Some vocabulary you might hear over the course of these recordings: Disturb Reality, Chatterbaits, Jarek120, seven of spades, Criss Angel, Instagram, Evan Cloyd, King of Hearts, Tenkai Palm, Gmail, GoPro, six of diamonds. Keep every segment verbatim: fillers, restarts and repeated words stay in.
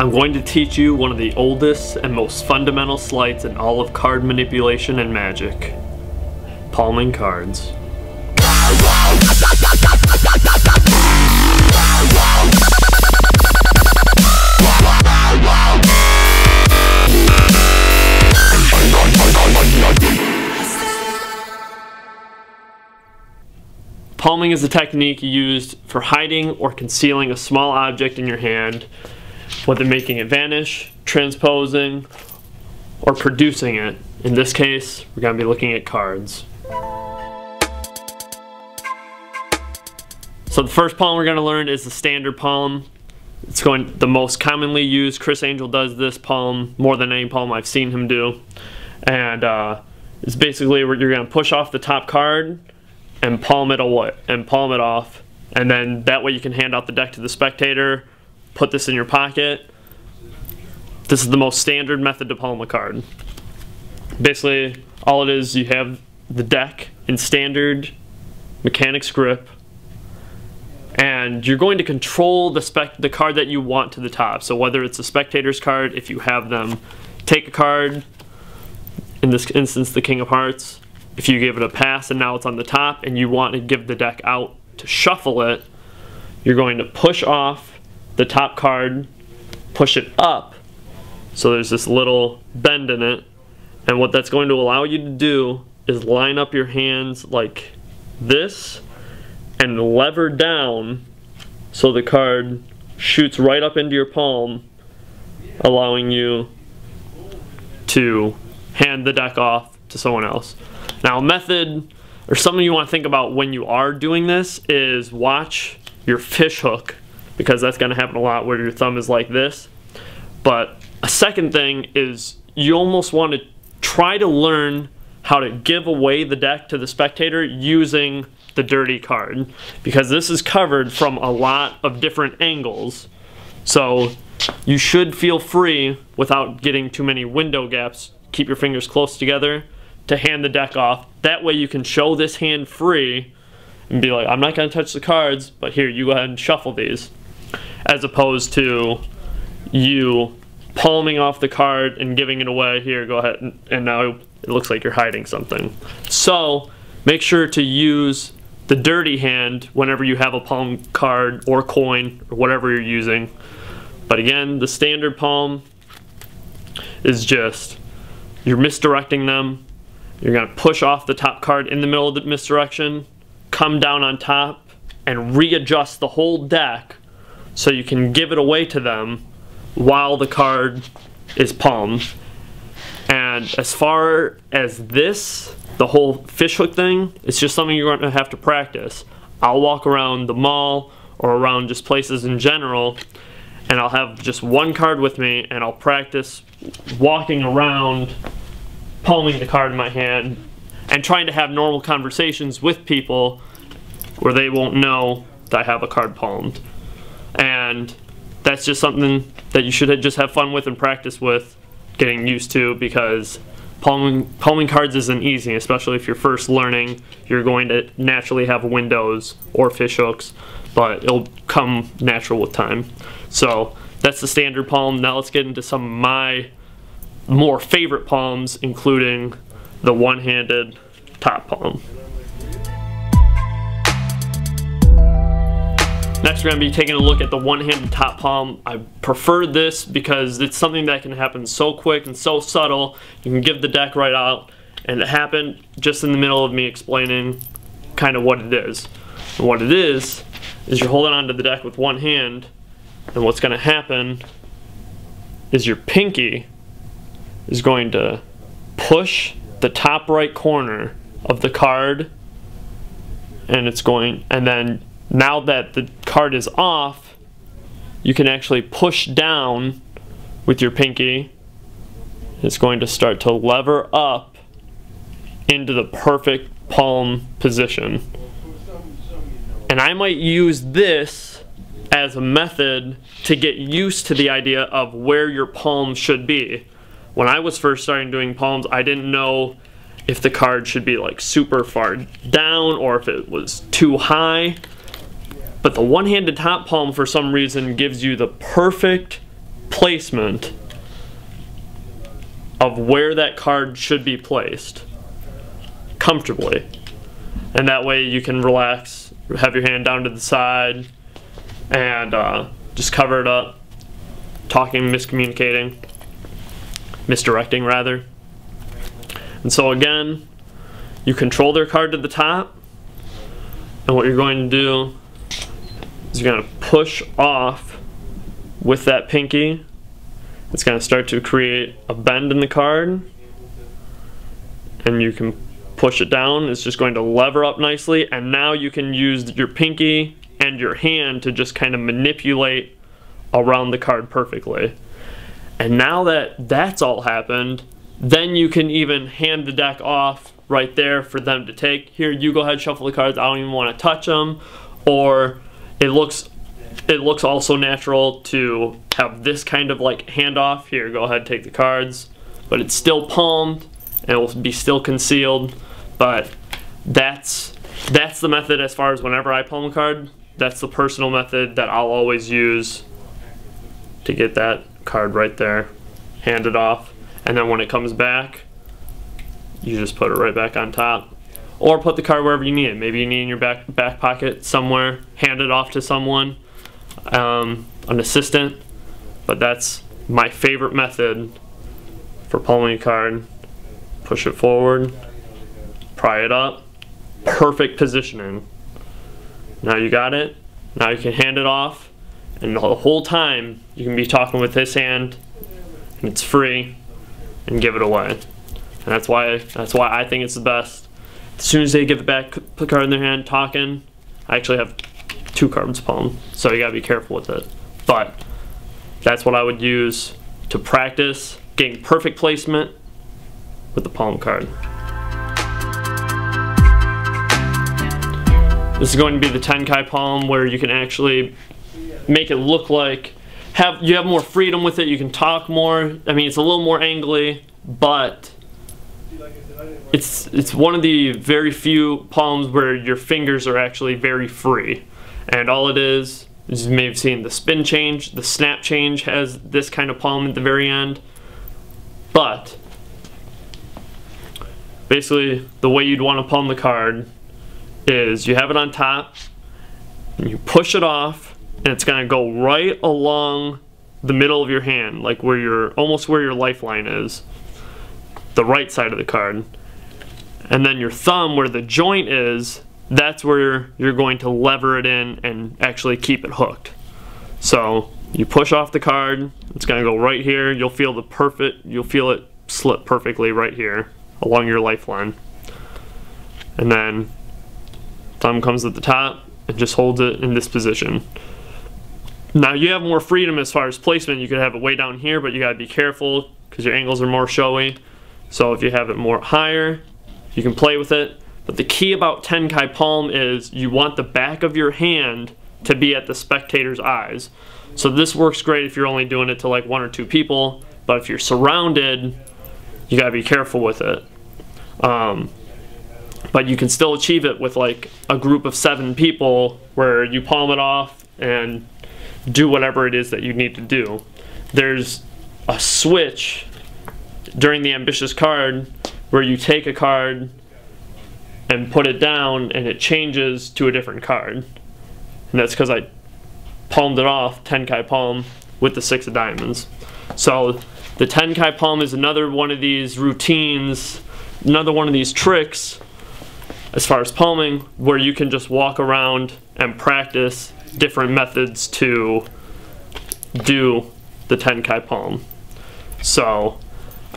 I'm going to teach you one of the oldest and most fundamental sleights in all of card manipulation and magic. Palming cards. Palming is a technique used for hiding or concealing a small object in your hand, whether making it vanish, transposing, or producing it. In this case, we're going to be looking at cards. So the first palm we're going to learn is the standard palm. It's going the most commonly used. Criss Angel does this palm more than any palm I've seen him do. And uh, it's basically where you're going to push off the top card and palm it away, and palm it off, and then that way you can hand out the deck to the spectator. Put this in your pocket. This is the most standard method to palm a card. Basically, all it is, you have the deck in standard mechanics grip, and you're going to control the spec the card that you want to the top. So whether it's a spectator's card, if you have them take a card, in this instance the King of Hearts. If you give it a pass and now it's on the top and you want to give the deck out to shuffle it, you're going to push off the top card, push it up, so there's this little bend in it, and what that's going to allow you to do is line up your hands like this and lever down so the card shoots right up into your palm, allowing you to hand the deck off to someone else. Now, a method, or something you want to think about when you are doing this, is watch your fish hook, because that's going to happen a lot where your thumb is like this. But a second thing is you almost want to try to learn how to give away the deck to the spectator using the dirty card, because this is covered from a lot of different angles. So you should feel free, without getting too many window gaps, keep your fingers close together, to hand the deck off. That way you can show this hand free and be like, I'm not going to touch the cards, but here, you go ahead and shuffle these. As opposed to you palming off the card and giving it away. Here, go ahead, and, and now it looks like you're hiding something. So make sure to use the dirty hand whenever you have a palm card or coin or whatever you're using. But again, the standard palm is just, you're misdirecting them. You're going to push off the top card in the middle of the misdirection, come down on top, and readjust the whole deck so you can give it away to them while the card is palmed. And as far as this, the whole fishhook thing, it's just something you're going to have to practice. I'll walk around the mall or around just places in general, and I'll have just one card with me, and I'll practice walking around palming the card in my hand and trying to have normal conversations with people where they won't know that I have a card palmed. And that's just something that you should just have fun with and practice with, getting used to, because palming, palming cards isn't easy, especially if you're first learning. You're going to naturally have windows or fish hooks, but it'll come natural with time. So that's the standard palm. Now let's get into some of my more favorite palms, including the one-handed top palm. Next, we're going to be taking a look at the one-handed top palm. I prefer this because it's something that can happen so quick and so subtle. You can give the deck right out, and it happened just in the middle of me explaining kind of what it is. And what it is is you're holding onto the deck with one hand, and what's going to happen is your pinky is going to push the top right corner of the card, and it's going, and then now that the card is off, you can actually push down with your pinky. It's going to start to lever up into the perfect palm position. And I might use this as a method to get used to the idea of where your palm should be. When I was first starting doing palms, I didn't know if the card should be like super far down or if it was too high. But the one-handed top palm, for some reason, gives you the perfect placement of where that card should be placed comfortably. And that way you can relax, have your hand down to the side, and uh, just cover it up, talking, miscommunicating, misdirecting rather. And so again, you control their card to the top, and what you're going to do is you're going to push off with that pinky. It's going to start to create a bend in the card, and you can push it down. It's just going to lever up nicely, and now you can use your pinky and your hand to just kind of manipulate around the card perfectly. And now that that's all happened, then you can even hand the deck off right there for them to take. Here, you go ahead, shuffle the cards. I don't even want to touch them. Or it looks it looks also natural to have this kind of like handoff. Here, go ahead, take the cards. But it's still palmed and it will be still concealed. But that's that's the method as far as whenever I palm a card. That's the personal method that I'll always use to get that card right there, hand it off, and then when it comes back, you just put it right back on top. Or put the card wherever you need it. Maybe you need it in your back, back pocket somewhere, hand it off to someone, um, an assistant. But that's my favorite method for palming a card. Push it forward, pry it up, perfect positioning. Now you got it, now you can hand it off, and the whole time you can be talking with this hand, and it's free, and give it away. And that's why that's why I think it's the best. As soon as they give it back, put the card in their hand, talking. I actually have two cards palmed, so you gotta be careful with it. But that's what I would use to practice getting perfect placement with the palm card. This is going to be the Tenkai Palm, where you can actually make it look like have you have more freedom with it. You can talk more. I mean, it's a little more angly, but it's it's one of the very few palms where your fingers are actually very free. And all it is, as you may have seen, the spin change, the snap change has this kind of palm at the very end. But basically, the way you'd want to palm the card is you have it on top, and you push it off, and it's going to go right along the middle of your hand, like where your almost where your lifeline is, the right side of the card. And then your thumb, where the joint is, that's where you're going to lever it in and actually keep it hooked. So you push off the card, it's going to go right here. You'll feel the perfect, you'll feel it slip perfectly right here along your lifeline. And then thumb comes at the top and just holds it in this position. Now you have more freedom as far as placement. You could have it way down here, but you gotta be careful because your angles are more showy. So if you have it more higher, you can play with it. But the key about Tenkai Palm is you want the back of your hand to be at the spectator's eyes. So this works great if you're only doing it to like one or two people, but if you're surrounded, you gotta be careful with it. Um, but you can still achieve it with like a group of seven people where you palm it off and do whatever it is that you need to do. There's a switch during the ambitious card where you take a card and put it down and it changes to a different card. And that's because I palmed it off, Tenkai Palm, with the six of diamonds. So the Tenkai Palm is another one of these routines, another one of these tricks as far as palming, where you can just walk around and practice different methods to do the Tenkai Palm. So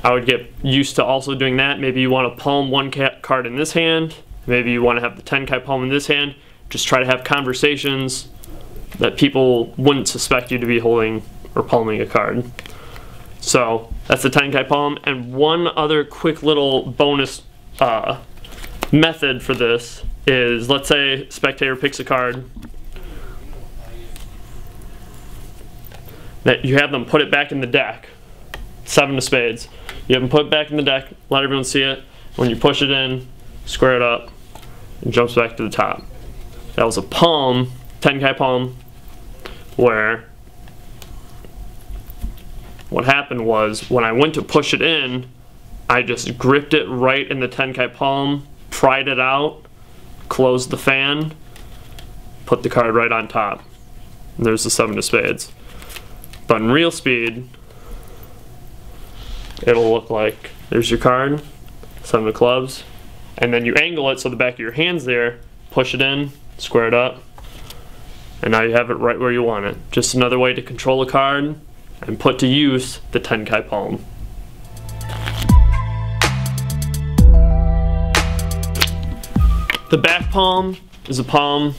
I would get used to also doing that. Maybe you want to palm one card in this hand, maybe you want to have the Tenkai Palm in this hand. Just try to have conversations that people wouldn't suspect you to be holding or palming a card. So that's the Tenkai Palm. And one other quick little bonus uh, method for this is, let's say spectator picks a card, that you have them put it back in the deck. Seven of spades. You have them put it back in the deck, let everyone see it. When you push it in, square it up, and jumps back to the top. That was a palm, Tenkai Palm, where what happened was when I went to push it in, I just gripped it right in the Tenkai palm, pried it out, closed the fan, put the card right on top. And there's the seven of spades. But in real speed, it'll look like there's your card, seven of clubs, and then you angle it so the back of your hand's there, push it in, square it up, and now you have it right where you want it. Just another way to control a card and put to use the Tenkai Palm. The back palm is a palm.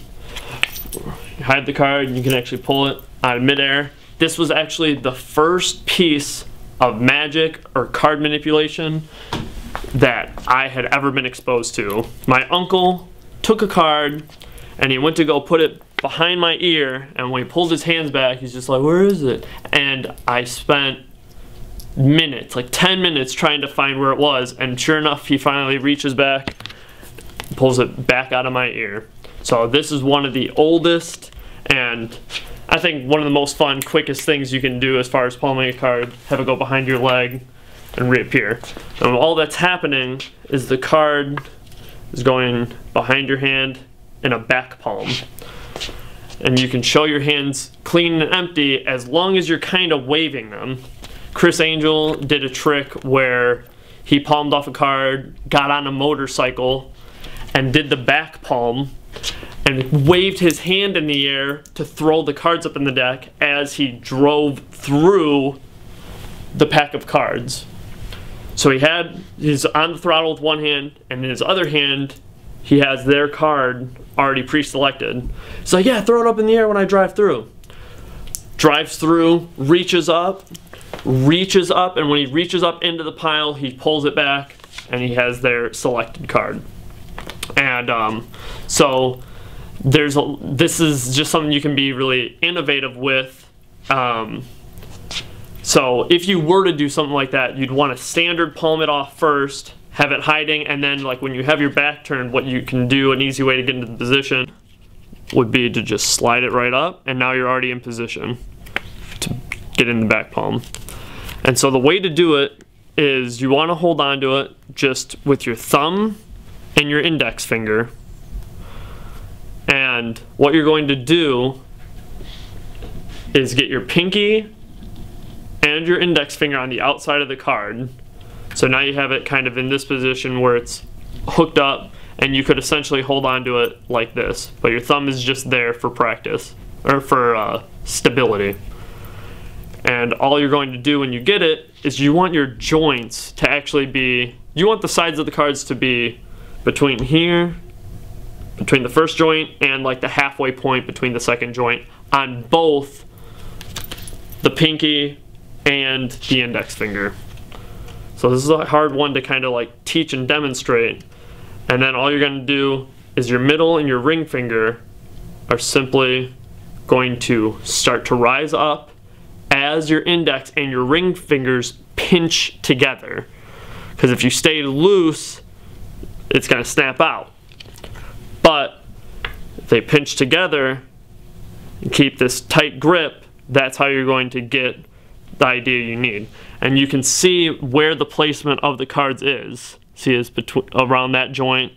You hide the card and you can actually pull it out of midair. This was actually the first piece of magic or card manipulation that I had ever been exposed to. My uncle took a card and he went to go put it behind my ear, and when he pulled his hands back, he's just like, where is it? And I spent minutes, like ten minutes, trying to find where it was, and sure enough, he finally reaches back, pulls it back out of my ear. So this is one of the oldest and I think one of the most fun, quickest things you can do as far as palming a card, have it go behind your leg and reappear. And all that's happening is the card is going behind your hand in a back palm. And you can show your hands clean and empty as long as you're kind of waving them. Criss Angel did a trick where he palmed off a card, got on a motorcycle, and did the back palm, and waved his hand in the air to throw the cards up in the deck as he drove through the pack of cards. So he had, he's on the throttle with one hand, and in his other hand, he has their card already pre-selected. So yeah, throw it up in the air when I drive through. Drives through, reaches up, reaches up, and when he reaches up into the pile, he pulls it back, and he has their selected card. And um, so there's a, this is just something you can be really innovative with. Um, so if you were to do something like that, you'd want to standard palm it off first, have it hiding, and then like when you have your back turned, what you can do, an easy way to get into the position would be to just slide it right up, and now you're already in position to get in the back palm. And so the way to do it is you want to hold on to it just with your thumb and your index finger, and what you're going to do is get your pinky and your index finger on the outside of the card. So now you have it kind of in this position where it's hooked up, and you could essentially hold on to it like this, but your thumb is just there for practice, or for uh, stability. And all you're going to do when you get it is you want your joints to actually be, you want the sides of the cards to be between here, between the first joint, and like the halfway point between the second joint on both the pinky and the index finger. So this is a hard one to kind of like teach and demonstrate. And then all you're going to do is your middle and your ring finger are simply going to start to rise up as your index and your ring fingers pinch together. Because if you stay loose, it's going to snap out. But if they pinch together and keep this tight grip, that's how you're going to get the idea you need. And you can see where the placement of the cards is. See, it's between, around that joint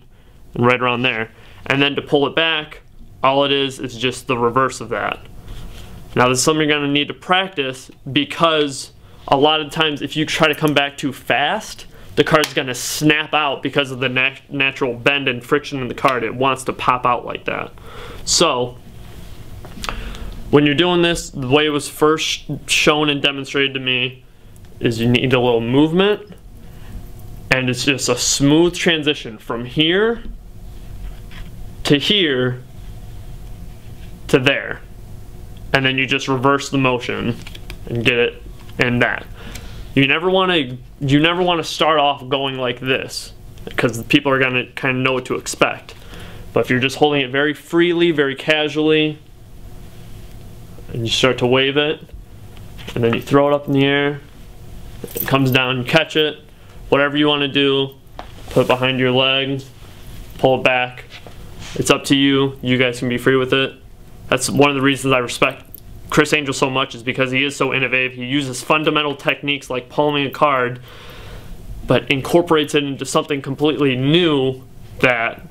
and right around there. And then to pull it back, all it is is just the reverse of that. Now this is something you're going to need to practice, because a lot of times if you try to come back too fast, the card's going to snap out because of the nat natural bend and friction in the card. It wants to pop out like that. So when you're doing this, the way it was first shown and demonstrated to me is you need a little movement, and it's just a smooth transition from here to here to there, and then you just reverse the motion and get it in that. You never want to you never want to start off going like this, because people are going to kind of know what to expect. But if you're just holding it very freely, very casually, and you start to wave it, and then you throw it up in the air, it comes down, you catch it, whatever you want to do, put it behind your leg, pull it back. It's up to you. You guys can be free with it. That's one of the reasons I respect Criss Angel so much is because he is so innovative. He uses fundamental techniques like palming a card, but incorporates it into something completely new that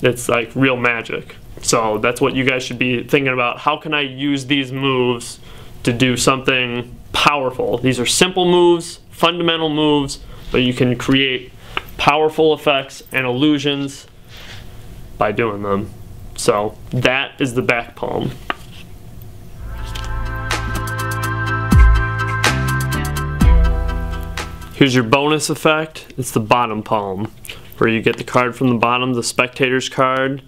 it's like real magic. So that's what you guys should be thinking about. How can I use these moves to do something powerful? These are simple moves, fundamental moves, but you can create powerful effects and illusions by doing them. So that is the back palm. Here's your bonus effect. It's the bottom palm, where you get the card from the bottom, the spectator's card,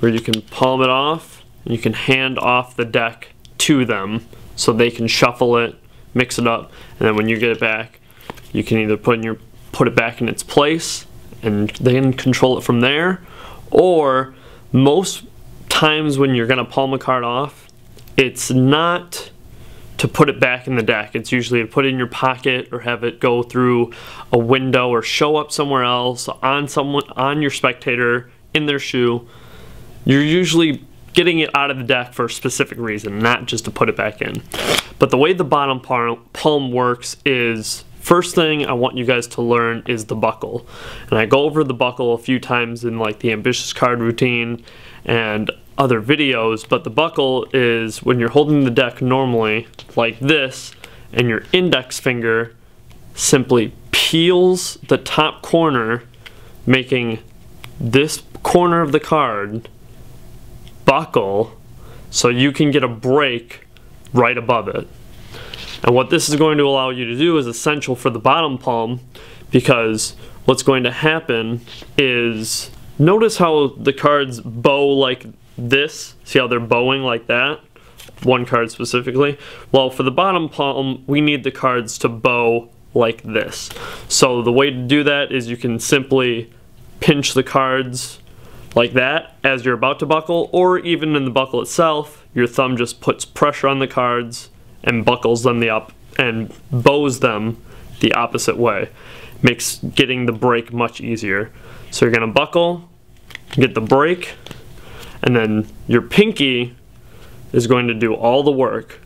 where you can palm it off, and you can hand off the deck to them so they can shuffle it, mix it up, and then when you get it back, you can either put in your put it back in its place and then control it from there, or most times when you're gonna palm a card off, it's not to put it back in the deck. It's usually to put it in your pocket or have it go through a window or show up somewhere else on someone, on your spectator, in their shoe. You're usually getting it out of the deck for a specific reason, not just to put it back in. But the way the bottom palm works is, first thing I want you guys to learn is the buckle. And I go over the buckle a few times in like the ambitious card routine and other videos, but the buckle is when you're holding the deck normally like this and your index finger simply peels the top corner, making this corner of the card buckle so you can get a break right above it. And what this is going to allow you to do is essential for the bottom palm, because what's going to happen is, notice how the cards bow like this? See how they're bowing like that? One card specifically. Well, for the bottom palm, we need the cards to bow like this. So the way to do that is you can simply pinch the cards like that as you're about to buckle, or even in the buckle itself, your thumb just puts pressure on the cards and buckles them the up and bows them the opposite way. Makes getting the break much easier. So you're gonna buckle, get the break, and then your pinky is going to do all the work.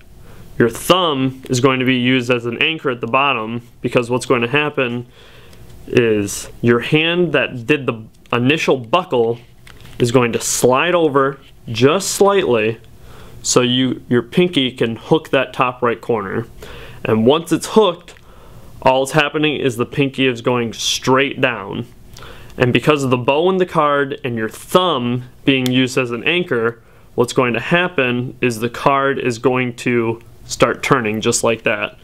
Your thumb is going to be used as an anchor at the bottom, because what's going to happen is your hand that did the initial buckle is going to slide over just slightly so you your pinky can hook that top right corner. And once it's hooked, all that's happening is the pinky is going straight down. And because of the bow in the card and your thumb being used as an anchor, what's going to happen is the card is going to start turning just like that.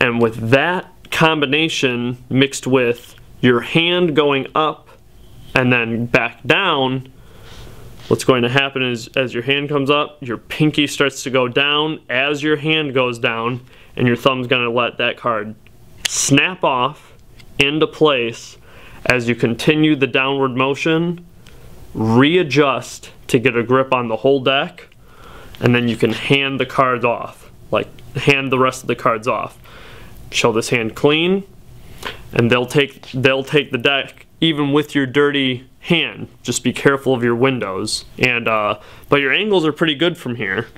And with that combination mixed with your hand going up and then back down, what's going to happen is as your hand comes up, your pinky starts to go down as your hand goes down, and your thumb's going to let that card snap off into place. As you continue the downward motion, readjust to get a grip on the whole deck, and then you can hand the cards off, like hand the rest of the cards off. Show this hand clean, and they'll take, they'll take the deck even with your dirty hand. Just be careful of your windows. And uh, but your angles are pretty good from here,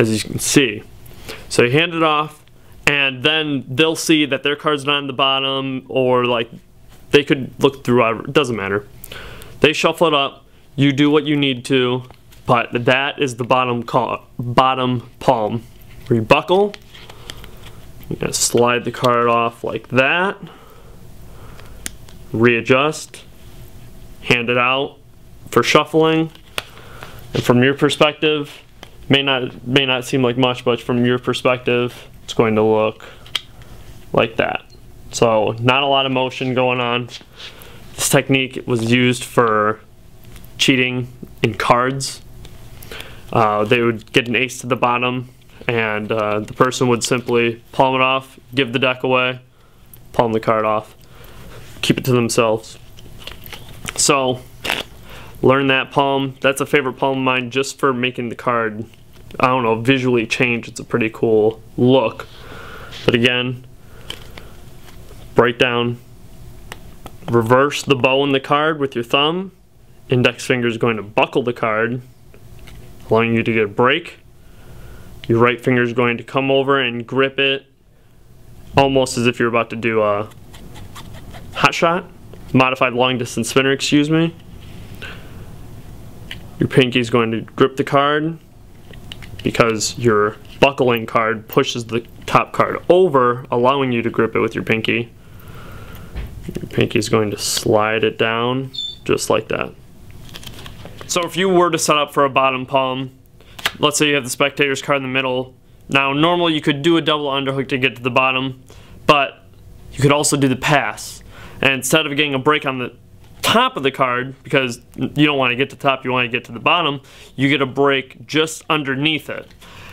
as you can see. So you hand it off, and then they'll see that their card's not on the bottom, or like they could look through, it doesn't matter. They shuffle it up, you do what you need to, but that is the bottom, bottom palm. Where you buckle, you're gonna slide the card off like that, readjust, hand it out for shuffling, and from your perspective, may not, may not seem like much, but from your perspective, it's going to look like that. So not a lot of motion going on. This technique was used for cheating in cards. Uh, they would get an ace to the bottom, and uh, the person would simply palm it off, give the deck away, palm the card off, keep it to themselves. So learn that palm. That's a favorite palm of mine just for making the card, I don't know, visually change. It's a pretty cool look. But again, break down, reverse the bow in the card with your thumb. Index finger is going to buckle the card, allowing you to get a break. Your right finger is going to come over and grip it almost as if you're about to do a hot shot, modified long distance spinner, excuse me. Your pinky is going to grip the card because your buckling card pushes the top card over, allowing you to grip it with your pinky. Your pinky is going to slide it down just like that. So if you were to set up for a bottom palm, let's say you have the spectator's card in the middle. Now normally you could do a double underhook to get to the bottom, but you could also do the pass. And instead of getting a break on the top of the card, because you don't want to get to the top, you want to get to the bottom, you get a break just underneath it.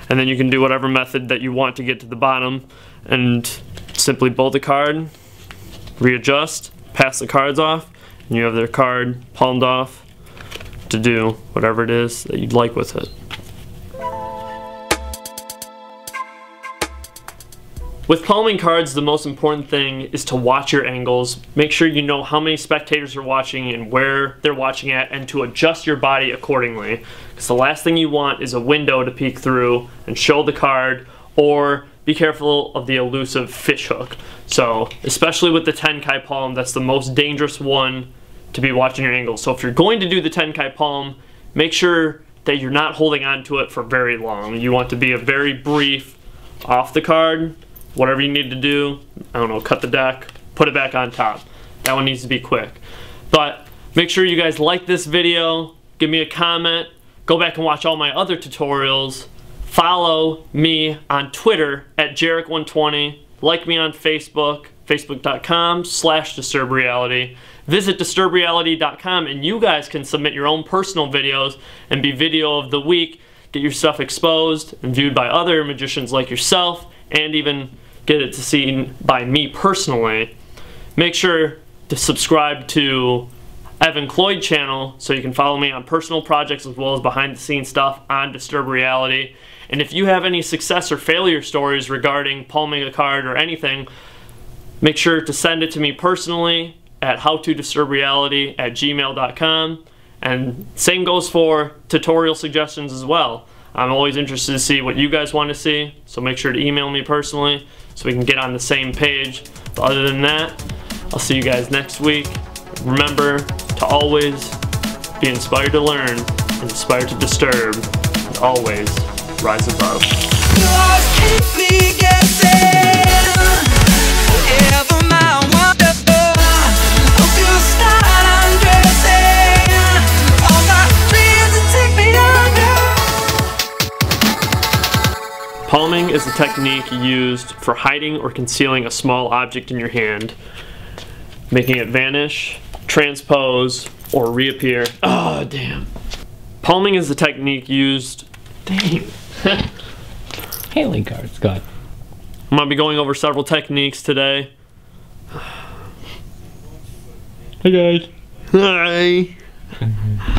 And then you can do whatever method that you want to get to the bottom and simply bolt the card, readjust, pass the cards off, and you have their card palmed off to do whatever it is that you'd like with it. With palming cards, the most important thing is to watch your angles. Make sure you know how many spectators are watching and where they're watching at, and to adjust your body accordingly. Because the last thing you want is a window to peek through and show the card, or be careful of the elusive fishhook. So, especially with the Tenkai Palm, that's the most dangerous one to be watching your angles. So if you're going to do the Tenkai Palm, make sure that you're not holding on to it for very long. You want to be a very brief off the card, whatever you need to do, I don't know, cut the deck, put it back on top. That one needs to be quick. But make sure you guys like this video, give me a comment, go back and watch all my other tutorials, follow me on Twitter at Jarek one twenty, like me on Facebook, facebook.com slash DisturbReality. Visit Disturb Reality dot com and you guys can submit your own personal videos and be video of the week, get your stuff exposed and viewed by other magicians like yourself, and even get it to seen by me personally. Make sure to subscribe to Evan Cloyd channel so you can follow me on personal projects as well as behind the scenes stuff on Disturb Reality. And if you have any success or failure stories regarding palming a card or anything, make sure to send it to me personally at how to disturb reality at gmail dot com. And same goes for tutorial suggestions as well. I'm always interested to see what you guys want to see, so make sure to email me personally so we can get on the same page. But other than that, I'll see you guys next week. Remember to always be inspired to learn, and inspired to disturb, and always rise above. Palming is a technique used for hiding or concealing a small object in your hand, making it vanish, transpose, or reappear. Oh, damn. Palming is a technique used... Dang. Hailing cards, God. I'm going to be going over several techniques today. Hey, guys. Hi.